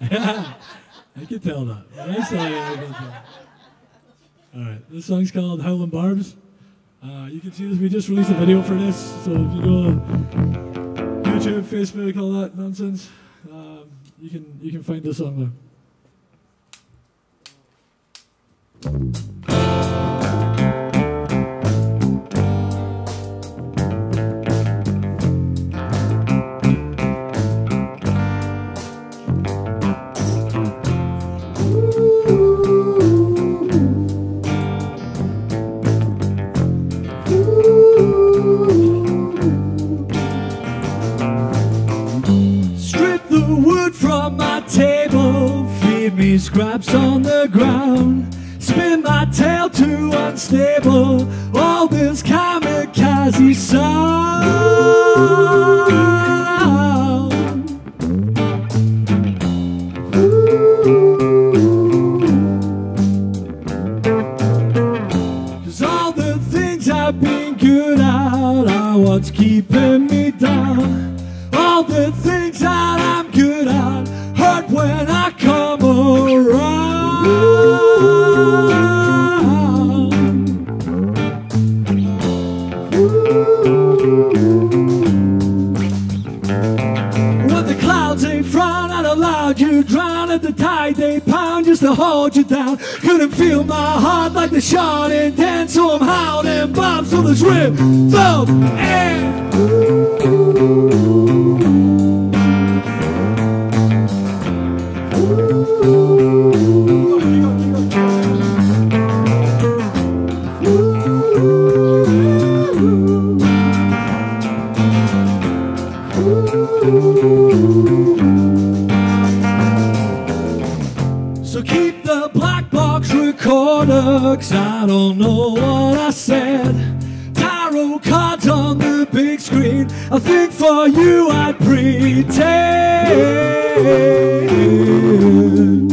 Yeah, I can tell that. When I saw you, I can tell. All right, this song's called Howlin' Barbs. You can see this. We just released a video for this, so if you go on YouTube, Facebook, all that nonsense, you can find this song there. Scraps on the ground, spin my tail too unstable, all this kamikaze sound. Cause all the things I've been good at are what's keeping me down. All the things that I'm good at hurt when I come around. When the clouds ain't frown out aloud, you drown at the tide, they pound just to hold you down. Couldn't feel my heart like the shot and dance, so I'm howling barbs till this rip, thump, and so keep the black box recorder, 'cause I don't know what I said. Tarot cards on the big screen, I think for you I'd pretend.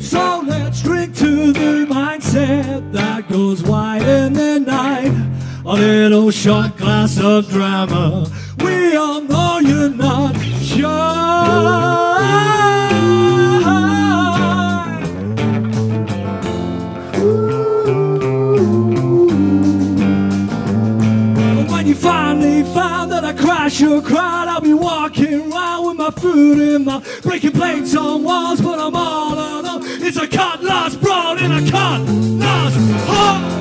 So let's drink to the mindset that goes wide in the night. A little shot glass of drama, we all know you're not shy. Ooh. When you finally found that I crashed your crowd, I'll be walking around with my food in my breaking plates on walls, but I'm all alone. It's a cut loss broad and a cut loss hot.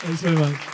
Thanks very much.